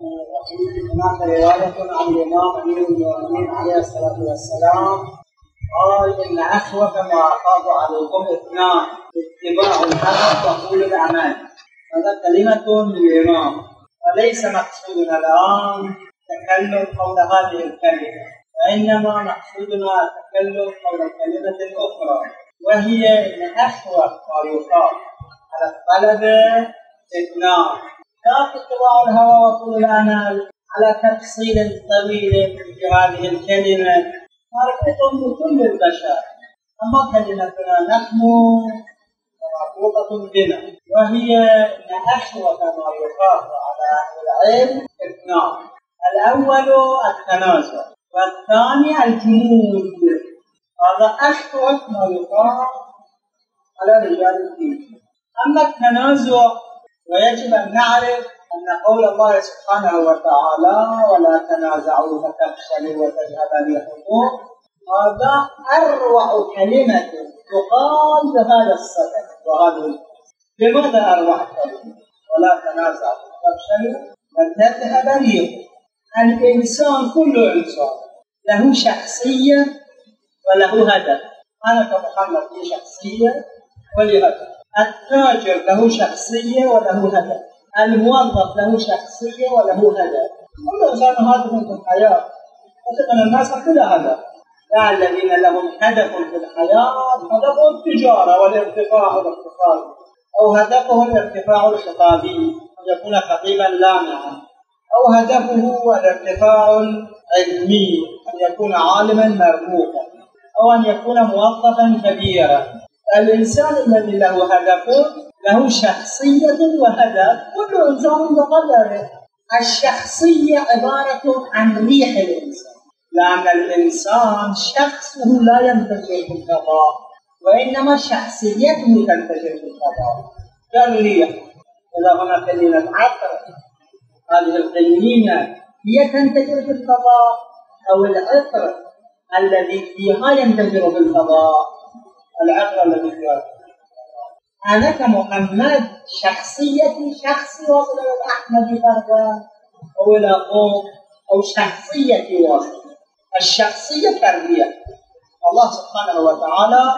هناك رواية عن الإمام أمير المؤمنين عليه الصلاة والسلام قال إن أخوف ما أخاف عليكم اثنان اتباع الحق وقول الأعمال. هذا كلمة من الإمام وليس مقصودنا الآن تكلم حول هذه الكلمة، وإنما مقصودنا تكلم حول الكلمة الأخرى، وهي إن أخوف ما يخاف على الطلبة اثنان، لا اتباع الهوى وطول الامل. على تفصيل طويل في هذه الكلمه مرتبط بكل البشر، اما كلمتنا نحن مربوطه بنا، وهي ان اخوف ما يخاف على اهل العلم اثنان، الاول التنازع والثاني الجمود. هذا اخوف ما يخاف على رجال الدين. اما التنازع ويجب أن نعرف أن قول الله سبحانه وتعالى ولا تنازعوا فتفشلوا وتذهب ريحكم، هذا أروع كلمة تقال بهذا الصدد وهذه الفرصة. لماذا أروع كلمة؟ ولا تنازعوا فتفشلوا وتذهب ريحكم. الإنسان كل إنسان له شخصية وله هدف. أنا كمحمد لي شخصية ولي هدف. التاجر له شخصية وله هدف، الموظف له شخصية وله هدف. كل إنسان هدف في الحياة، وكثير الناس كلها هدف. لا الذين لهم هدف في الحياة، هدفهم التجارة والارتفاع والاقتصاد، أو هدفه الارتفاع الخطابي أن يكون خطيبا لامعا، أو هدفه الارتفاع العلمي أن يكون عالما مرموقا، أو أن يكون موظفا كبيرا. الإنسان الذي له هدف له شخصية وهدف. كل إنسان بقدره. الشخصية عبارة عن ريح الإنسان، لأن الإنسان شخصه لا ينتشر في الفضاء، وإنما شخصيته تنتشر في الفضاء كالريح. إذا هنا كلمة عطر، هذه القليلة هي تنتشر في الفضاء، أو العطر الذي فيها ينتشر في الفضاء. العقل الذي فيها أنا كمحمد شخصيتي شخصي واصل إلى الأحمدي برغان أو إلى قوم، أو شخصيتي واصل. الشخصية كالريح، الله سبحانه وتعالى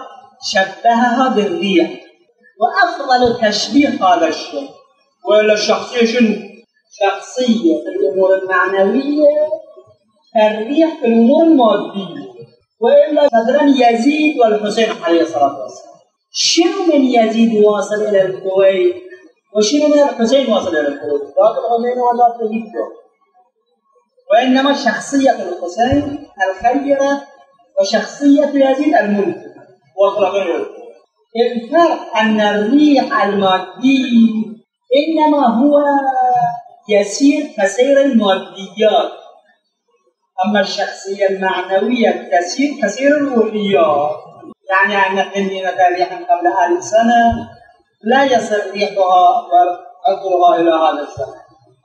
شبهها بالريح، وأفضل تشبيه هذا الشيء. وإلى الشخصية شنو؟ شخصية في الأمور المعنوية كالريح في الأمور المادية. وإلا صدرًا يزيد والحسين عليه الصلاة والسلام. شنو من يزيد واصل إلى الكويت وشنو من الحسين واصل إلى الكويت؟ ذاك الحسين وذاك الهجرة، وإنما شخصية الحسين الخيرة وشخصية يزيد المنكر وأخلاقه. الفرق أن الريح المادي إنما هو يسير فسير الماديات، أما الشخصية المعنوية تسير الروحيات. يعني أن قنينة ريحا قبل 1000 سنة لا يصل ريحها وعطرها إلى هذا الزمن،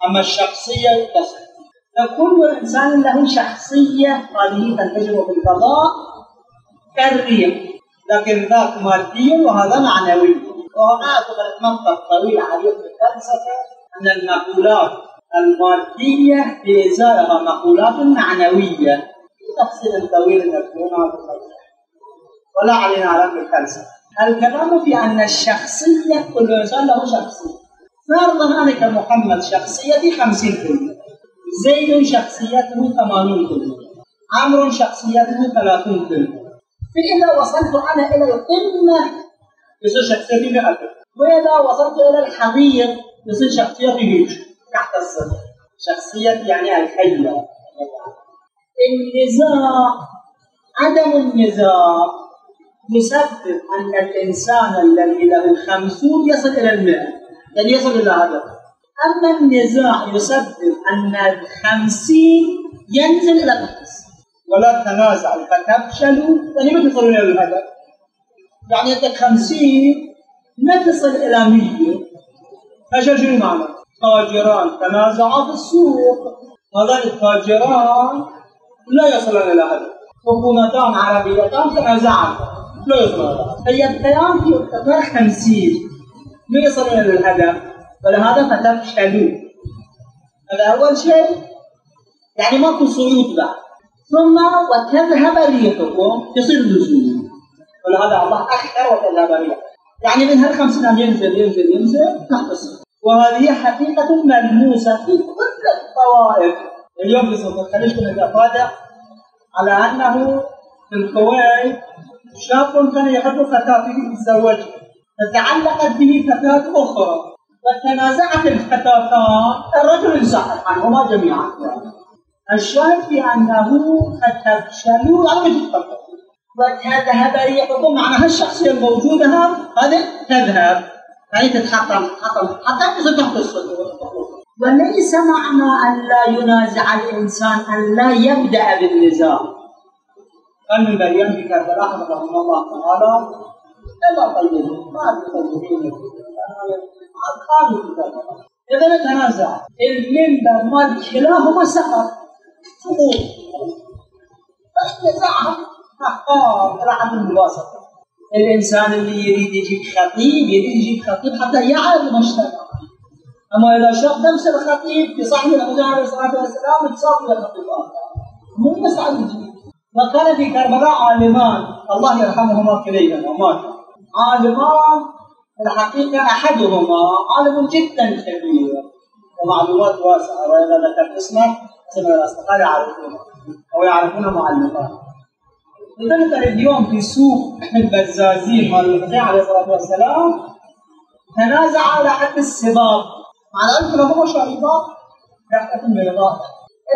أما الشخصية تصل. فكل إنسان له شخصية هذه تنتشر في الفضاء كالريح، لكن ذاك مادي وهذا معنوي. وهنا أعتبرت منطق طويل عريض في الفلسفة أن المقولات المادية بإزارها مقولات معنوية، تفصيل طويل نذكرها بالفلسفة ولا علينا على بالفلسفة. الكلام في أن الشخصية كل إنسان له شخصية. فرضا أنا كمحمد شخصيتي 50%، زيد شخصيته 80%، عمرو شخصيته 30%. فإذا وصلت أنا إلى القمة يصير شخصيتي 100%، وإذا وصلت إلى الحضيض يصير شخصيتي 100%. تحت الصدر شخصية يعني الحية. النزاع، عدم النزاع يسبب أن الإنسان الذي له 50 يصل إلى 100، يعني يصل إلى هدف. أما النزاع يسبب أن 50 ينزل إلى القفص. ولا تنازعوا فتفشلوا، يعني ما تصلون إلى الهدف. يعني أنت 50 ما تصل إلى 100. فشل شنو معناه؟ تاجران تنازعا في السوق، هذا التاجران لا يصلان إلى هدف. حكومتان عربيتان تنازعا لا يصلان. فيبقيان في ارتفاع 50 لا يصلون إلى الهدف، ولهذا فتفشلوا. الأول شيء يعني ماكو صعود بقى، ثم وتذهب ريحكم تصير نزول. ولهذا الله أخر وتذهب ريحكم، يعني من هال50 عام ينزل تحت الصفر. وهذه حقيقة ملموسة في كل الطوائف. اليوم بصوت الخليج كنا نتفادى على أنه في الكويت شاب كان يحب فتاة يتزوجها، فتعلقت به فتاة أخرى، فتنازعت الفتاتان، الرجل انسحب عنهما جميعا. الشاهد في أنه فتفشلوا أو تتفشلوا. وتذهب ريحكم معناها الشخصية الموجودة هذه تذهب، يعني تتحطم حتى تصير تحت الصدور. وليس معنى أن لا ينازع الإنسان أن لا يبدأ بالنزاع. قال من بريان بكربلاء رحمه الله تعالى: إلا طيبين ما تطيبين قالوا بكربلاء إذا نتنازع المنبر مال كلاهما سقط سقوط، فانتزاعهم أحقار لعب المباسطة. الإنسان اللي يريد يجيب خطيب حتى يعرف مشتبه، أما إذا شاف نفس الخطيب بصحبه النبي عليه الصلاة والسلام اتصاب بالخطيب آخر مو مسعى الجديد. وكان في كربلاء عالمان الله يرحمهما كليهما ماتوا، عالمان الحقيقة أحدهما عالم جدا كبير ومعلومات واسعة، وإذا ذكرت اسمه سمع الأصدقاء يعرفونه أو يعرفونه معلمات. لذلك اليوم في سوق البزازين مال النبي عليه الصلاة والسلام تنازع على حد السباق، على أنه هو شريبات رحلة بيضاء.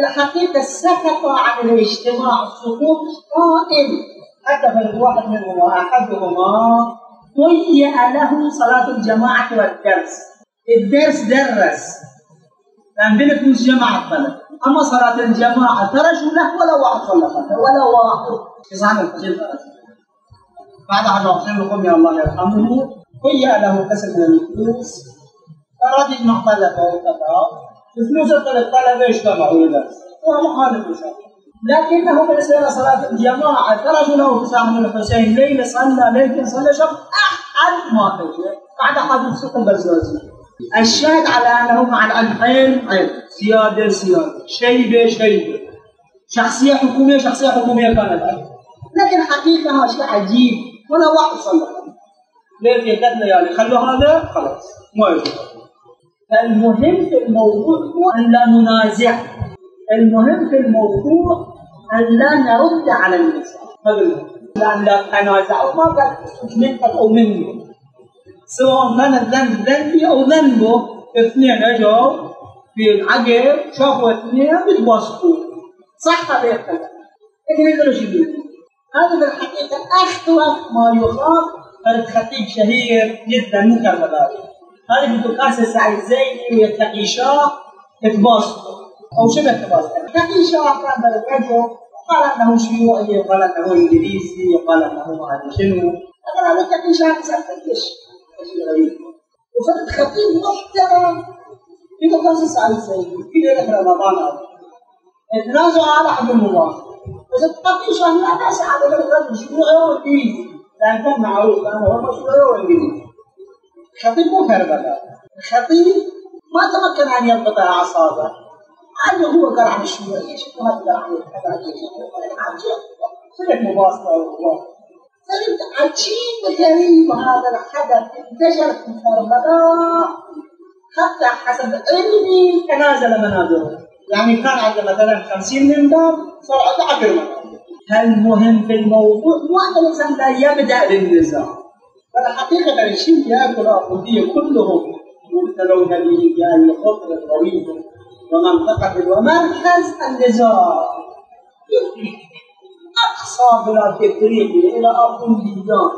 الحقيقة سقط عن الاجتماع سقوط قائم، حتى من واحد منهما أحدهما ضيّع له صلاة الجماعة والدرس. الدرس درس لأن بنفوس جماعة بلد، أما صلاة الجماعة ترجوا له ولا واحد صلّفته ولا واحد يصعد الفجر بعد عن أخير لكم يا الله يرحمه. ويا له كسب من الفلوس، أراد يجمع طلبة وطلبة، الفلوس الطلبة اجتمعوا لدرس، وهو مخالف لشيء. لكنه بالنسبة لصلاة الجماعة خرج له حسام بن الحسين ليلة صلى، لكن صلى شب أحد ما أجى بعد حادث سوق البزازي. الشاهد على أنه مع العلمين عين، سيادة سيادة، شيبة شيبة، شخصية حكومية شخصية حكومية كانت، لكن حقيقة شيء عجيب ولا واحد صلى. ليه يقدنا يعني خلوا هذا خلاص ما يجوز. فالمهم في الموضوع هو أن لا ننازع، المهم في الموضوع أن لا نرد على النزاع، لأن لا ننازع ما قد منك أو منه، سواء كان الذنب ذنبي أو ذنبه. اثنين أجوا في العقل شافوا اثنين بتواصلوا صح هذا الكلام، لكن يقولوا شو يقولوا هذا بالحقيقة أخطر ما يخاف. فرد خطيب شهير جدا من كربلاء، هذا بده يتأسس على الزيني ويتقي شاه تباسطه أو شبه تباسطه. تقي شاه كان بالرجل قال أنه شيوعي وقال أنه إنجليزي وقال أنه ما أدري شنو، لكن هذا تقي شاه مسافرش شيء غريب. وفرد خطيب محترم بده يتأسس على الزيني في ليلة رمضان اتنازع على عبد الله، بس تقي شاه لا بأس على الرجل شيوعي وإنجليزي لأن كان معروف أنه هو مشروعي وإنجليزي. الخطيب مو كربلاء، الخطيب ما تمكن أن يضبط أعصابه، عنده هو قرع الشيوعية، شكله ما تقرع عن الحداثية، صرت مباسطة والله، صرت عجيب غريب. هذا الحدث انتشر في كربلاء حتى حسب علمي تنازل منابره، يعني كان عنده مثلا 50 منبر صار عنده 10 منابر. المهم في الموضوع هو أن الإنسان لا يبدأ بالنزاع. فالحقيقة الشيء يأكل أقودية كلهم يبتلون به بأي خطر طويل ومنطقة ومركز النزاع أقصى بلاد إفريقيا إلى أرض البلدان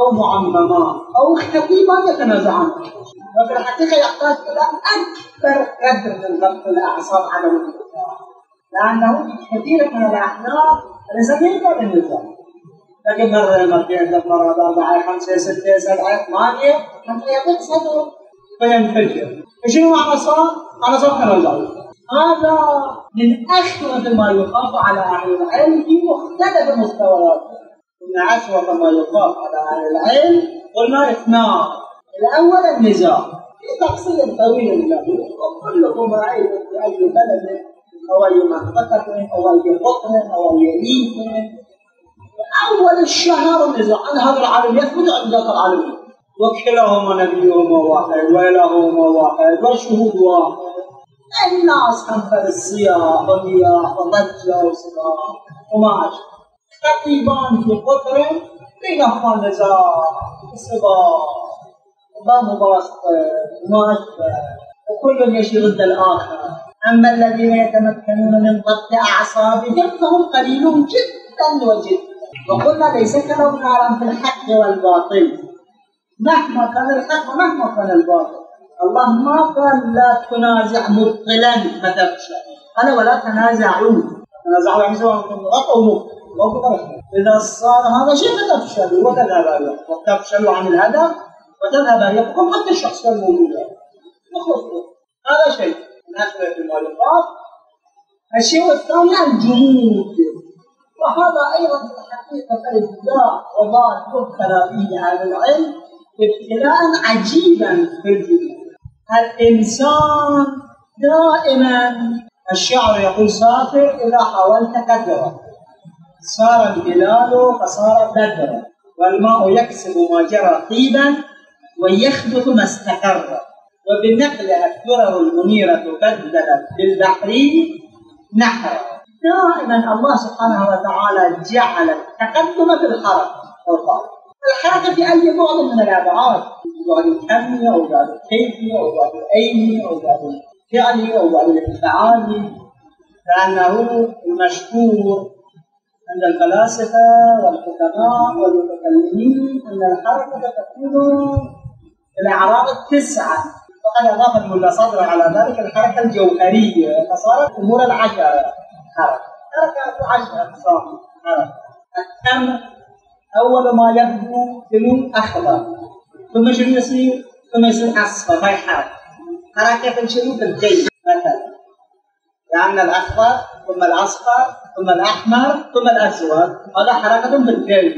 أو معممات أو خطيبات يتنازعون. وفي الحقيقة يحتاج إلى أكبر قدر من ضبط الأعصاب على النزاع، لأنه في كثير من الأحيان الإنسان يقدر النزاع، لكن مرة 5 6 7 8 حتى يضيق صدره فينفجر. شنو معنى صار؟ معنى صار تنازعوا. هذا من أخطر ما يخاف على أهل العلم في مختلف المستويات. إن أسوأ ما يخاف على أهل العلم قلنا اثنان: الأول النزاع في تفصيل طويل له وكل الامراء في اي بلد او اي منطقه او اي بطن او اي ريف. اول الشهر نزل عن هذا العالميات من عند ذاك العالميات، وكلاهما نبيهما واحد وإلههما واحد والشهود واحد. الناس تنفر الصياح والرياح وضجه وصداع وما أشبه. خطيبان في قطر بينهما نزاع وصداع ومباسطه وما أشبه، وكل يشي ضد الآخر. أما الذين يتمكنون من ضبط أعصابهم فهم قليلون جدا وجدا. وقلنا ليس كلام نارا في الحق والباطل، مهما كان الحق ومهما كان الباطل. الله ما قال لا تنازع مبطلا مثلا، قال ولا تنازعوا. تنازعوا يعني سواء كنتم غطوا مبطل، اذا صار هذا شيء فتفشلوا وتذهب اريحكم، تفشلوا عن الهدف وتذهب اريحكم حتى الشخص الموجود مخلص. هذا شيء من اخره المؤلفات. الشيء الثاني الجمود، وهذا ايضا في الحقيقه ابتلاء وضع يبتلى به اهل العلم ابتلاء عجيبا في الجمود. الانسان دائما الشعر يقول سافر اذا حاولت كدرا، صار الهلال فصار بدرا، والماء يكسب ما جرى طيبا ويخبث ما استقر، وبنقلها الدرر المنيره بدلت بالبحر نحرا. دائما الله سبحانه وتعالى جعل التقدم في الحركه والقرار. الحركه في اي بعد من الابعاد، بعد الكمي او بعد الكيفي او بعد الايني او بعد الفعلي او بعد الانفعالي، لانه المشهور عند الفلاسفه والحكماء والمتكلمين ان الحركه تكون الاعراض التسعه، وقد اضاف الملا صدر على ذلك الحركه الجوهريه فصارت امور العشره حركة عشر أقسام. التمر أول ما يبدو لون أخضر، ثم شنو يصير؟ ثم يصير أصفر، هاي حركة. حركة شنو؟ بالجيش مثلا، لأن الأخضر ثم الأصفر ثم الأحمر ثم الأسود، هذا حركة بالجيش.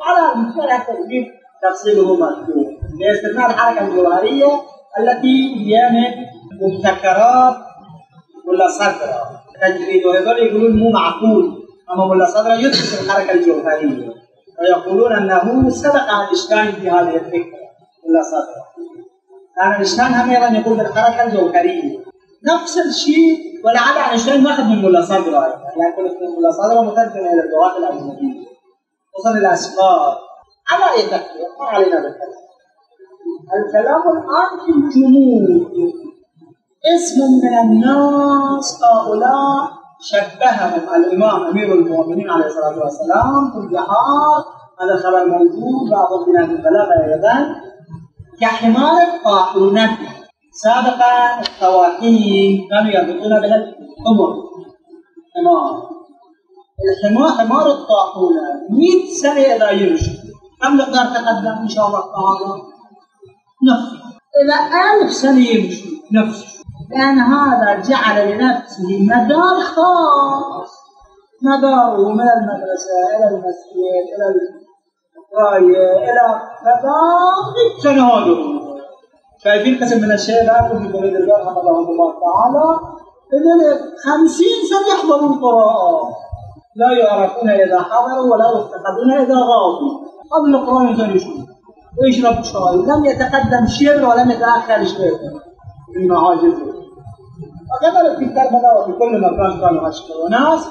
وعلى مثال تدريب تفصيله مذكور، باستثناء الحركة الجوهرية التي هي من مبتكرات ولا صدرة تجريد، وهذول يقولون مو معقول. أما ملا صدرة يدرس الحركة الجوهرية ويقولون أنه سبق أينشتاين في هذه الفكرة. ملا صدرة كان أينشتاين هم أيضا يقول بالحركة الجوهرية نفس الشيء، ولعل أينشتاين ماخذ من ملا صدرة، يعني كل اسم ملا صدرة مترجم إلى اللغات الأجنبية خصوصا الأسفار. على أي تقدير ما علينا بالكلام. الكلام الآن في الجمود. اسم من الناس هؤلاء شبههم الامام امير المؤمنين عليه الصلاه والسلام في الجهاد، هذا خبر موجود بعض بلاد البلاغه ايضا، كحمار الطاحونة. سابقا الطواحين كانوا يربطون بها الحمر، حمار الطاحونة 100 سنه اذا يمشي كم مقدار تقدم ان شاء الله تعالى؟ نفس الى 1000 سنه يمشي نفس، لأن هذا جعل لنفسه مدار خاص، مداره من المدرسة إلى المسجد إلى القراية إلى مدار التناول. شايفين قسم من الشيء لا في بريد الله رحمه الله تعالى إلى 50 سنة يحضرون القراءة، لا يعرفون إذا حضروا ولا يفتقدون إذا غابوا. قبل القراءة يجلسون ويشربوا شاي، لم يتقدم شيء ولم يتأخر شيء من معاجزه. وكذلك في كربلاء وفي كل مكان كانوا أشقى ناس.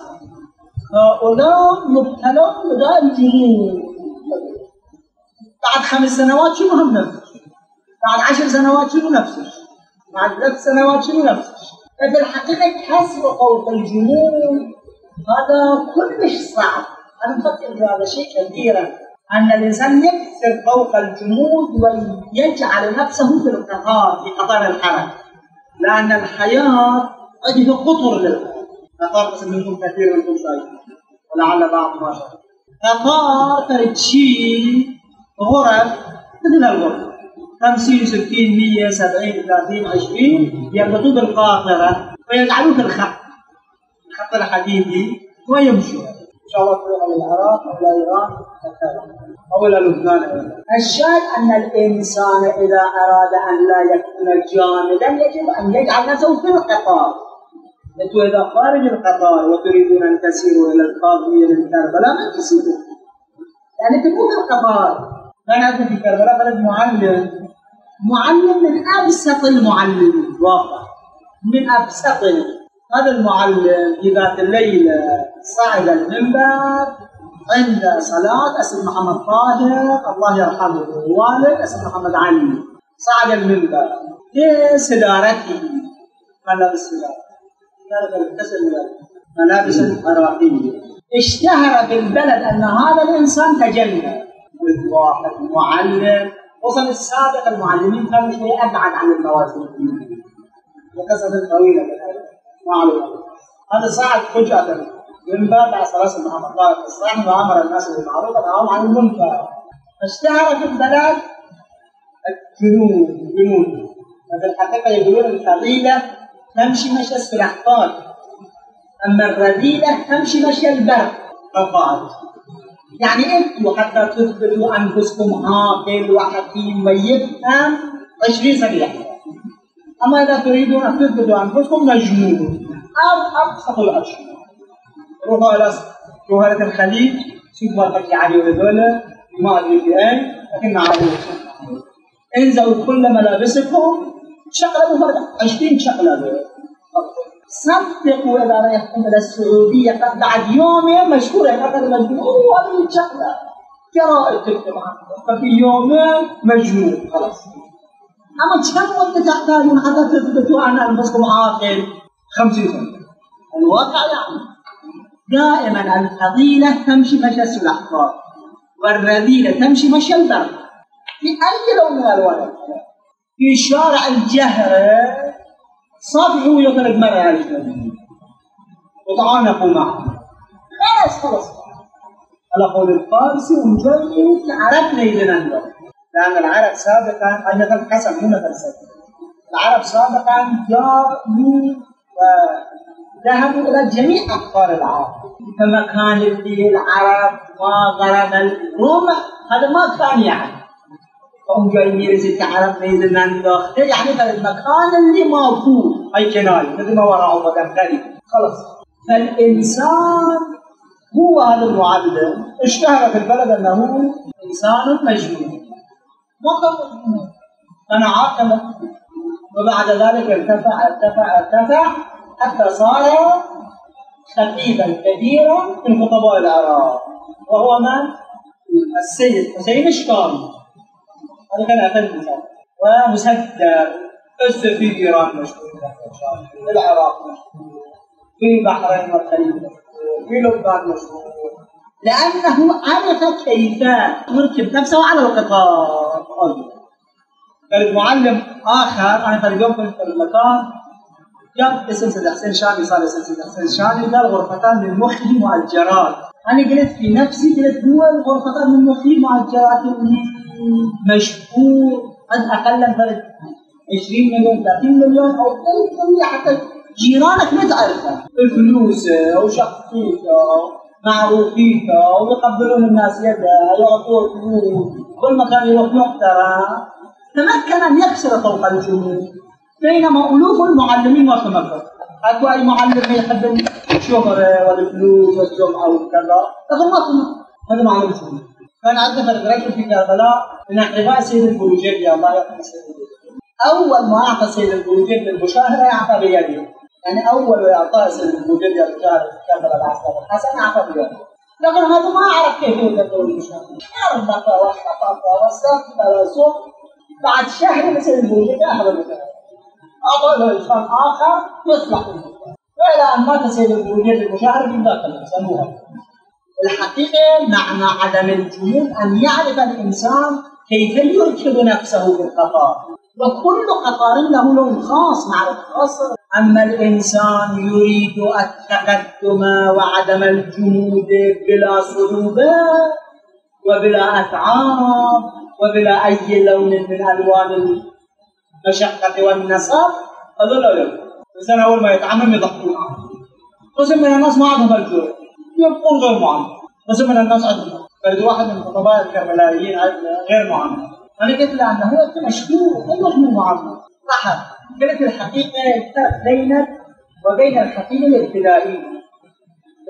هؤلاء مبتلون بداء الجنون. بعد 5 سنوات شنو هم نفسش، بعد 10 سنوات شنو نفسش، بعد 3 سنوات شنو نفسش. ففي الحقيقة كسر خوف الجنون هذا كلش صعب. أنا أفكر في هذا شيء كثيرا، أن الإنسان يكسر فوق الجمود ويجعل نفسه في القطار، في قطار الحركة، لأن الحياة أجد قطر للحياة. قطار قسم منكم كثير منكم شايفين ولعل بعض ما شاء. قطار فرد شيء غرف مثل الغرف 50 60 100 70 30 20 يربطوه بالقاطرة ويجعلوه في الخط الحديدي ويمشوا. إن شاء الله تروح إلى العراق أو إلى إيران أو إلى لبنان. الشاهد أن الإنسان إذا أراد أن لا يكون جامدا يجب أن يجعل نفسه في القطار. أنتم إذا خارج القطار وتريدون أن تسيروا إلى القاضية من كربلاء ما تسيروا. يعني تكون القطار. أنا أذهب في كربلاء بلد معلم من أبسط المعلمين واقع من أبسطهم. هذا المعلم في ذات الليلة صعد المنبر عند صلاة اسم محمد طاهر الله يرحمه والد اسم محمد علي صعد المنبر لصدارته ملابس الصدارة ملابس الخرافية اشتهر في البلد أن هذا الإنسان تجلى واحد معلم وصل السابق المعلمين كانوا شوي أبعد عن الموازين وقصة طويلة معلومة. هذا صعد فجأة من بعد صلاة محمد طاهر الصحن وأمر الناس بالمعروف ونهاهم عن المنكر. فاشتهر في البلد الجنون. وفي الحقيقة يقولون الفضيلة تمشي مشي السلحفاة. أما الرذيلة تمشي مشي البرق رفعت. يعني أنتم حتى تثبتوا أنفسكم عاقل وحكيم ويفهم 20 صريحة. أما إذا تريدون أن تثبتوا أنفسكم مجنون أو أبسط الأشياء. روحوا إلى جوهرة الخليج، شوفوا الفكي علي وذولا، ما أدري في أين، لكن معروف. انزلوا كل ملابسكم، شقلبوا 20 شقلبة. صدقوا إذا رايحكم إلى السعودية قد بعد يومين مشهورة فقد مجنون، أوه هذه الشقلة. جرائد تكتب عنها، ففي يومين مجنون خلاص. أما كم وقت تحتاجون حتى تثبتوا أن أنفسكم عاقل؟ 50 سنة. الواقع يعني دائما الفضيلة تمشي مشى السلحفاة والرذيلة تمشي مشى البرق في أي لون من ألوانه. في شارع الجهر صافي هو يطرد مرة الجهر وتعانقوا معه خلاص. على قول الفارسي ومجيد عرفنا إذا ننظر لأن العرب سابقاً حدث الحسن هنا فلسفة. العرب سابقاً جاءوا وذهبوا إلى جميع أقطار العرب. فما كانت به العرب ما غرم الروم هذا ما كان يعني. فهم جايين يرزق عرب ميزن أنداخت يعني فالمكان اللي ما فيه أي كناية مثل ما وراء وقدم غريب خلاص. فالإنسان هو هذا المعلم اشتهر في البلد أنه إنسان مجنون. وقف أنا عاقل وبعد ذلك ارتفع حتى صار خطيبا كبيرا من خطباء العراق وهو من السيد حسين الشكاري. هذا كان أقل مثال ومسدر أسر في إيران مشهور في العراق مشهور في البحرين والخليج في لبنان مشهور لأنه عرف كيف يركب نفسه على القطار. المعلم آخر أنا فرقهم في المكان جاب اسم سيد حسين شامي صار اسم سيد حسين شامي قال غرفتان للمخي مؤجرات. أنا قلت في نفسي قلت هو غرفتان للمخي مؤجرات مشهور قد أقل من 20 مليون 30 مليون أو 30 مليون حتى جيرانك ما تعرفها الفلوسة وشخصيتها معروفيتها ويقبلون الناس يدها ويعطوها فلوس كل مكان يروح محترم. تمكن أن يكسر طوق الجمهور بينما ألوف المعلمين ما تمكن. أكو أي معلم يحب الشهرة والفلوس والجمعة وكذا لكن ما تمكن. هذا معلم الجمهور كان عندنا رجل في كربلاء من أحباء سيد البروجيري الله يرحمه سيد البروجيري. أول ما أعطى سيد البروجيري للمشاهرة أعطى بيده. يعني أول ما أعطاه سيد البروجيري الجاري في كربلاء العسكري الحسن أعطى بيده. لكن هذا ما أعرف كيف يدخل المشاهد أربط وحطط وسقط وسوق بعد شهر مثل البوليك أخذ المشاهد أعطى له إنسان آخر يصلح المشاهد وإلى أن مات سيد البوليك المشاهد من ذاك الإنسان. الحقيقة معنى عدم الجنون أن يعرف الإنسان كيف يركب نفسه في القطار وكل قطار له لون خاص معرفة خاصة. أما الإنسان يريد التقدم وعدم الجمود بلا صعوبة وبلا أتعاب وبلا أي لون من ألوان المشقة والنصب هذا لا يمكن. الإنسان أول ما يتعمم يضحكون عنه قسم من الناس ما عندهم الجرأة يكون غير معاند. مثلا الناس عندنا برضه واحد من الخطباء الكربلائيين غير معاند. انا قلت له انه هو انت مشكور ايوه من المعاند. احد كانت الحقيقه الفرق بينك وبين الخطيب الابتدائي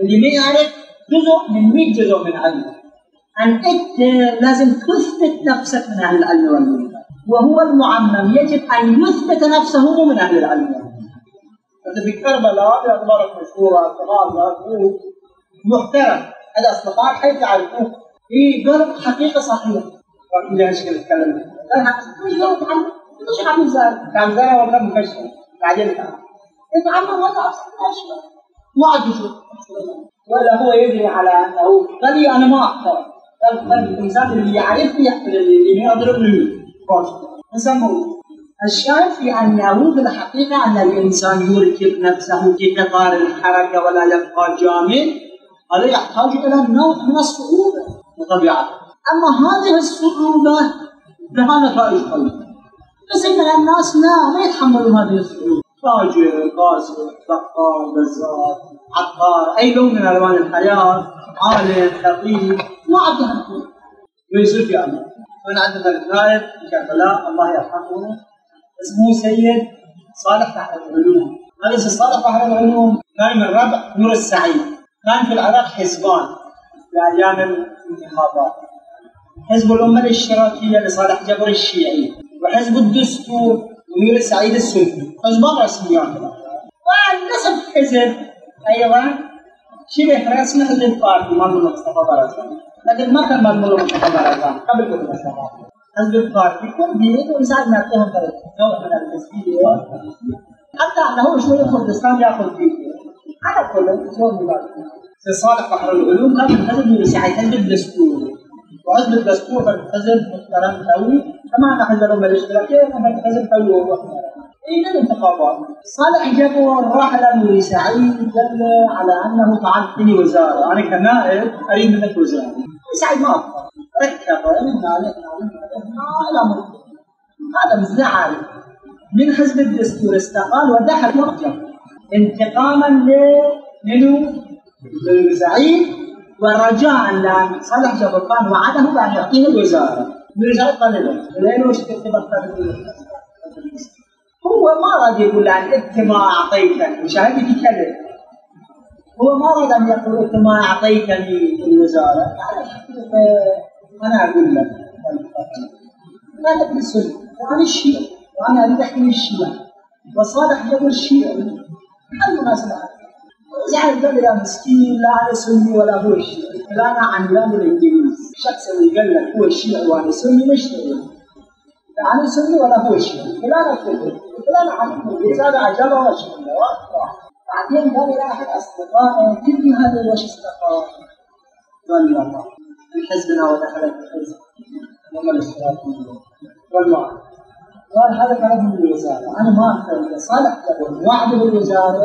اللي ما يعرف جزء من 100 جزء من علمه. انت لازم تثبت نفسك من اهل العلم والعلم، وهو المعمم يجب ان يثبت نفسه من اهل العلم. ففي كربلاء يعتبر مشهورة كمان محترم هذا أصدقاء حيث يعرفوه في قرب حقيقة صحيحة. وإلى إيش كنا نتكلم؟ أنا حقيقة قرب عم مش عم زار كان زار ولا مكشر بعدين كان إذا عم وضع مكشر ما عدوش ولا هو يجري على أنه قلي أنا ما أحضر. الإنسان اللي يعرف يحفل اللي ما يضرب له قرش نسموه. الشاهد في أنه في الحقيقة أن الإنسان يركب نفسه في قطار الحركة ولا يبقى جامد، هذا يحتاج إلى نوع من الصعوبة بطبيعة. أما هذه الصعوبة لها نتائج طيبة. بس إن الناس لا يتحملوا هذه الصعوبة. تاجر، قاصر، بقال، بزار، عطار، أي لون من ألوان الحياة، عالم، خطيب، ما عندها كل. ويصير في أمر. أنا عندنا النائب في كربلاء الله يرحمه. اسمه سيد صالح بحر العلوم. هذا صالح بحر العلوم كان من ربع نور السعيد. كان في العراق حزبان في ايام الانتخابات، حزب الامه الاشتراكيه لصالح جبر الشيعي وحزب الدستور ونور السعيد السني، حزبان رسميان في العراق. ونسب حزب ايضا شبه رسمي للبارتي مال مصطفى برزان، لكن ما كان مال مصطفى برزان قبل الانتخابات. حزب البارتي كردي ويساعد نعطيهم نوع من التسجيل حتى انه شويه كردستان ياخذ فيه. على كل شغل صالح بحر العلوم كان من حزب يساعد حزب الدستور، وحزب الدستور كان حزب محترم قوي كما حزب الامه الاشتراكيه كان حزب قوي ومحترم. الى الانتخابات صالح جابوا الرحله نور سعيد دل على انه تعطيني وزاره، انا كنائب اريد منك وزاره. سعيد ما ركب من هذا زعل من حزب الدستور استقال ودخل مرجع انتقاما منه للزعيم ورجاء لان صالح جبران وعده بان يعطيه الوزاره. ورجع قلله لانه اشتكى بالترتيب هو ما راد يقول عن انت ما اعطيتني وشاهدك كذب. هو ما راد ان يقول انت ما اعطيتني الوزاره. انا اقول لك انا ابن السنه وانا الشيعي وانا اريد احمي الشيعي وصالح جبر الشيعي حل مناسبه زعل قال يا مسكين لا انا سني ولا هو الشيعي. فلا انا عن بلاد الانجليز الشخص اللي قال لك هو الشيعي وانا سني مش لا انا سني ولا هو الشيعي. فلا انا كذب فلا انا عن الانجليز هذا عجبه ولا شيء. بعدين قال الى احد اصدقائه تبني هذا الوش استقرار قال يا الله حزبنا ودخلت الحزب وما الاشتراكيه والله قال هذا كلام من الوزاره انا ما اقدر. صالح جبر وعده بالوزاره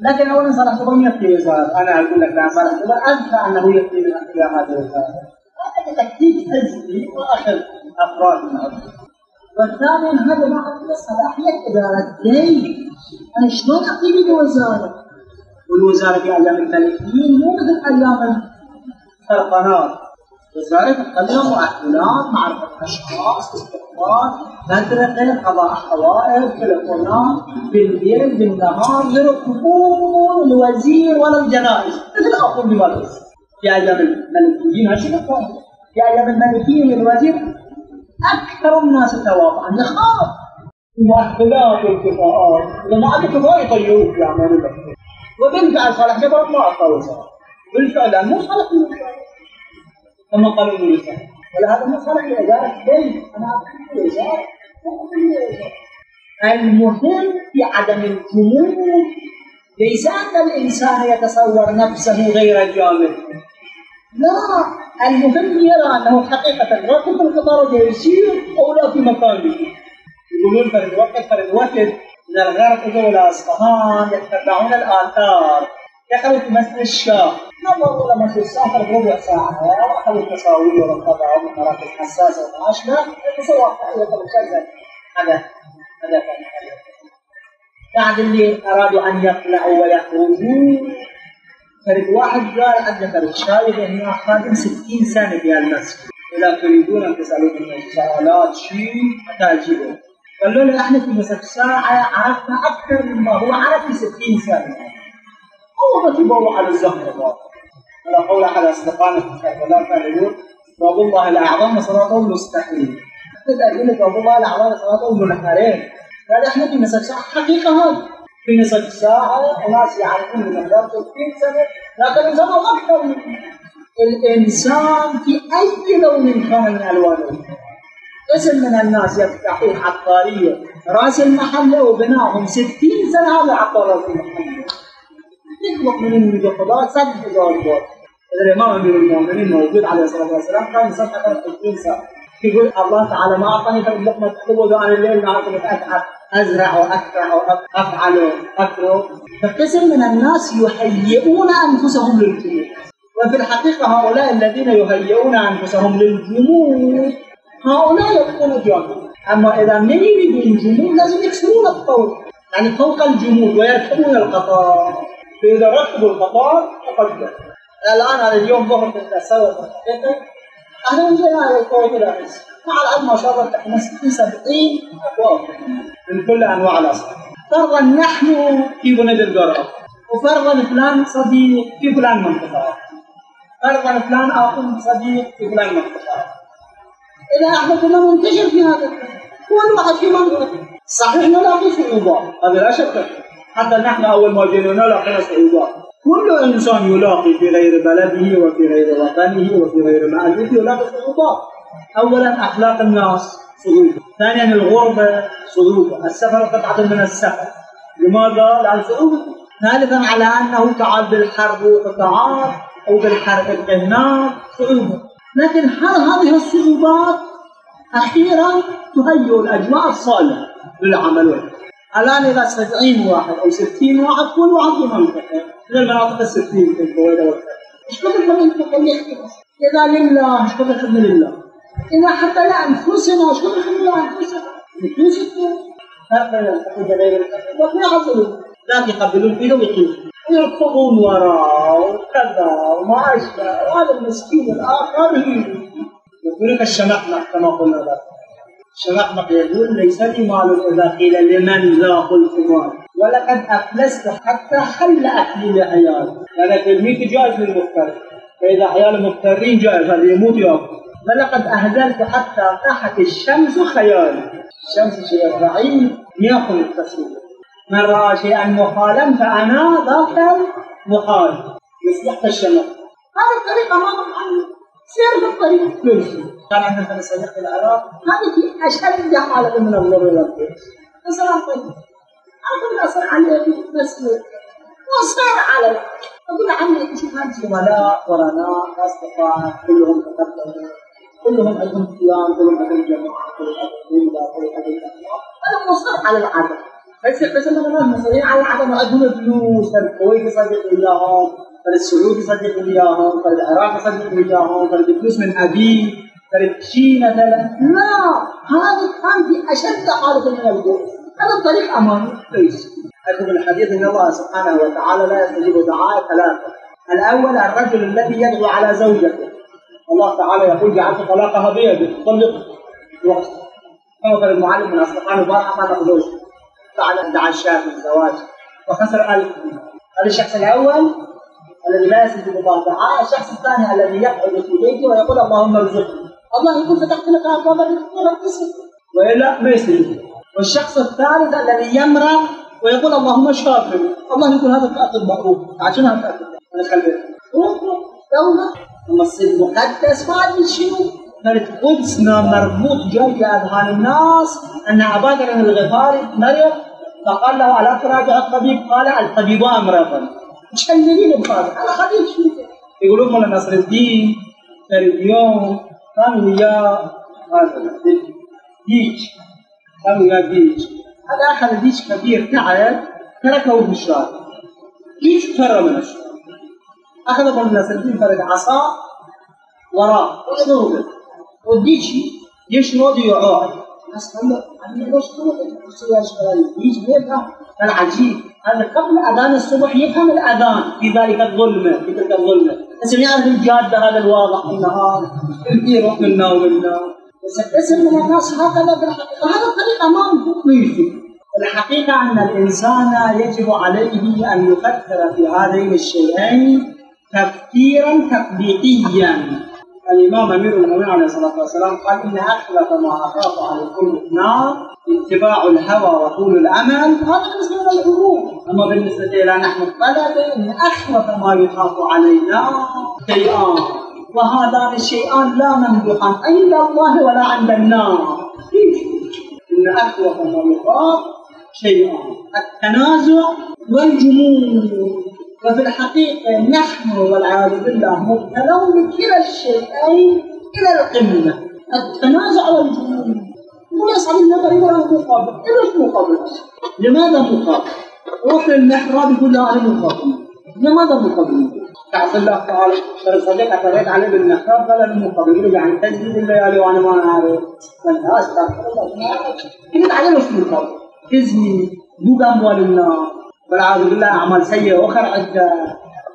لكن اولا صالح جبر يبقي الوزاره. انا اقول لك لا صالح جبر ادفع انه يبقي من اختيار هذه الوزاره. هذا تكتيك حزبي واخذ افراد من عضوي. والثاني هذا ما عنده صلاحيه اداره دين. انا شلون اقيم الوزاره؟ والوزاره في ايام الملكيين مو مثل ايام السلطنات. وزارة تتكلم مؤهلات، معرفة أشخاص، استقبال، مدرسة، قضاء حوائج، تليفونات، بالليل، بالنهار، يركبون الوزير ولا الجنائز، مثل أقوم بمارس. في أيام الملكيين هالشيء كان، في أيام الملكيين الوزير أكثر الناس تواضعا، يخاف. مؤهلات والكفاءات، إذا ما عندك كفاءة يطيروك يعملوا لك. وبالفعل صالح جبر ما أعطى وزارة، بالفعل مو صالح كما قالوا لي لسان ولهذا ما صالح لإدارة دين. أنا أقول لإدارة المهم في عدم الجمود ليس أن الإنسان يتصور نفسه غير جامد، لا المهم يرى أنه حقيقة راكب القطار ويسير أو لا في مكانه. يقولون فرد وقت إلى الغرب إلى أصفهان يتبعون الآثار دخلوا في مسجد الشاه نظروا إلى مسجد الشاه خلف ربع ساعة وأخذوا التصاوير والطبعة من مراكز حساسة وعاشنا التصور تحية الجزء. هذا كان بعد اللي أرادوا أن يطلعوا ويخرجوا فريق واحد جاي حق فريق شايف انه خادم 60 سنه بالمسجد ولا تريدون ان تسالون من السؤالات شيء حتى اجيبه. قالوا له احنا في نصف ساعه عرفنا اكثر مما هو عرف في 60 سنه. اول ما على الزهر ولا قول على اصدقائنا في كربلاء فعلوا باب الله الاعظم صلاتهم مستحيل. حتى يقول لك باب الله الاعظم صلاتهم منحرين. قال احنا في نصف ساعه حقيقه هذا. في نصف ساعة الناس يعرفون من الرب 30 سنة لكن زمن أكثر من الإنسان في أي لون كان من ألوانه. اسم من الناس يفتحون عطارية رأس المحلة وبناهم 60 سنة هذا عطار رأس المحلة. تطلق من المجهولات 7,000 دولار. الإمام أمير المؤمنين موجود عليه الصلاة والسلام كان صفحة 30 سنة. يقول الله تعالى ما أعطاني لقمة حلوة وأنا الليل ما أعطاني أتعب أزرع وأكفع وأفعل وأكره. فكثير من الناس يهيئون أنفسهم للجمود، وفي الحقيقة هؤلاء الذين يهيئون أنفسهم للجمود هؤلاء يبقون جامد. أما إذا من يريدون الجمود لازم يكسرون الطور، يعني فوق الجمود، ويركبون القطار. فإذا ركبوا القطار فقد جاء الآن على اليوم ظهر تتساوى في الحقيقة. أنا وجدنا على القوة الرئيسية مع الأب ما شاء الله تحنا 70 أقوال من كل أنواع الأصحاب. فرضا نحن في بند القرى، وفرضا فلان صديق في فلان منطقة، فرضا فلان أخو صديق في فلان منطقة. إذا إحنا كنا منتشر في هذا كل واحد في منطقة صحيح نلاقي صعوبات، هذا لا شك فيه. حتى نحن أول ما جينا لقينا صعوبات. كل إنسان يلاقي في غير بلده وفي غير وطنه وفي غير مألوفه يلاقي صعوبات. أولاً أخلاق الناس صعوبة، ثانياً الغربة صعوبة، السفر قطعة من السفر، لماذا؟ لأن صعوبة. ثالثاً على أنه تعب بالحرب وقطاعات أو بالحرب الإهناء صعوبة. لكن هذه الصعوبات أخيراً تهيئ الأجواء الصالحة للعمل. الآن إذا 70 واحد أو 60 واحد كل واحد في منطقة من المناطق 60 في الكويت أو أكثر. إيش كثر منطقة اللي يختلف؟ إذا لله إيش كثر خدمة لله؟ إذا حتى لأنفسنا إيش كثر خدمة لأنفسنا؟ نتوسطنا هكذا نتحدث غير الأخوة ما يحصلون، لا يقبلون فيه ويقيمون ويركضون وراه وكذا وما أشبه، وهذا المسكين الآخر يقول لك الشمخمخ كما قلنا ذاك. الشمخمخ يقول ليس لي مال إذا قيل لمن ذا قلت مال ولقد أفلست حتى خل أكلي لعيالي. يعني تلميذ جائز للمفتر، فإذا عيال مفترين جائز هذا يموت ياكل. ولقد أهزلت حتى طاحت الشمس خيالي. الشمس شيء ضعيف ياكل التصوير. من رأى شيئا مخالا فأنا ذاك المخال. يصلح الشمس. هذه الطريقة ما تطعمني. سير بالطريق تمشي. كان عندنا صديق في العراق هذه أشد حالة من الضرر والبؤس. السلام عليكم. أقول أصر عليه بس وصار على أقول عمي شوف هاد زملاء قرناء أصدقاء كلهم تقدموا كلهم عندهم قيام كلهم عندهم جماعة كلهم عندهم أخلاق. أنا وصار على العدم بس أنا ما مصرين على العدم عندهم فلوس فالكويت صديق وياهم فالسعودي صديق وياهم فالعراق صديق وياهم فالفلوس من أبي فالشيء مثلا. لا هذه كانت أشد حالة من البؤس. هذا الطريق أمامي ليس. أكتب الحديث إن الله سبحانه وتعالى لا يستجيب دعاء 3. الأول الرجل الذي يدعو على زوجته. الله تعالى يقول جعلت طلاقها بيده طلقها. الوقت. كما قال المعلم من أصدقائنا البارحة ما تقول زوجته. تعالى دعا الشاف من زواجه وخسر 1000. هذا الشخص الأول الذي لا يستجيب دعاء. الشخص الثاني الذي يقعد في بيته ويقول اللهم ارزقني. الله يقول فتحت لك أبواب الرزق ورزقك. وإلا ما يستجيب. والشخص الثالث الذي يمرض ويقول اللهم شافه. الله يقول هذا تأكل معروف عشان هذا تأكل أنا خليه روح دولة المصير مقدس ما أدري شنو. كانت قدسنا مربوط جاي أذهان الناس أن عبادة من الغفاري مريض فقال له ألا تراجع الطبيب؟ قال الطبيب أمرضا مشللين بهذا أنا خليه شنو يقولون مولانا نصر الدين فريديون كان وياه هذا هيج قالوا يا ديش هذا أخذ ديش كبير تعب تركه بالشارع ديش فرى من الشارع أخذ من نسلتين فرد عصا وراء وضربه والديش ديش راضي يعاقب أصلا أنا ليش كذا أصلا يا شباب ديش ليه العجيب أن قبل أذان الصبح يفهم الأذان في ذلك الظلمة في تلك الظلمة، لازم يعرف الجادة هذا الواضح في النهار، يروح منا ومنا، وستسمع من الناس هكذا بالحقيقة، هذا الطريقة ما يمكن. الحقيقة أن الإنسان يجب عليه أن يفكر في هذين الشيئين تفكيرا تطبيقيا. الإمام أمير المؤمنين عليه الصلاة والسلام قال إن أخلف ما أخاف عليكم النار اتباع الهوى وطول الأمل، هذا بالنسبة إلى العلوم، أما بالنسبة إلى نحن الطلبة إن أخلف ما يخاف علينا شيئان، وهذان الشيئان لا ممدوحان عند الله ولا عند النار. إن أخلف ما يخاف شيئان التنازع والجمود، وفي الحقيقة نحن والعياذ بالله مبتلون بكلا الشيئين إلى القمة، التنازع والجنون، ويصعب النظر إلى المقابل، إلى المقابل، لماذا مقابل؟ روح للمحراب يقول لا أنا مقابل، لماذا مقابل؟ تعصي الله تعالى، ترى صديق اعتريت عليه بالمحراب قال أنا مقابل، يعني تجديد الليالي وأنا ما أعرف، فأنت أستغفر الله، قلت عليه مش مقابل، إذني، دوق أموال النار، والعياذ بالله أعمال سيئة أخرى عدة،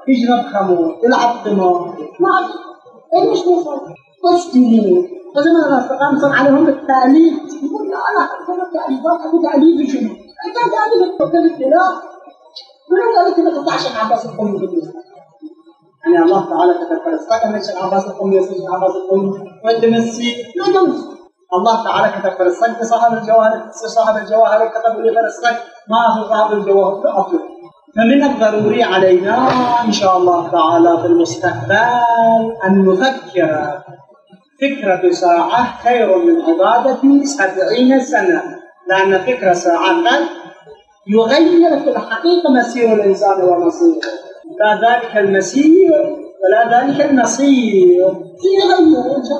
يشرب خمور، يلعب قمار، ما أعرف، أي مش مقابل، بس جنون. فزمان الأصدقاء صار عليهم التأليف، يقول لا أنا أحب التأليفات، أبو تأليف شنو؟ أنت تأليف التوكل بالله، ولو قالت لك أنت عشان عباس القومي بالنسبة يعني الله تعالى كتب فلسطين من شيخ عباس القومي يصير عباس القومي، وأنت نسيت، لا تنسى، الله تعالى كتب فلسطين صاحب الجواهر، صاحب الجواهر كتب لي فلسطين، ما في صاحب الجواهر لا أطلب. فمن الضروري علينا إن شاء الله تعالى في المستقبل أن نفكر فكرة ساعة خير من عبادة 70 سنة، لأن فكرة ساعة يغير في الحقيقة مسير الإنسان ومصيره، لا ذلك المسير ولا ذلك المصير يغير إن شاء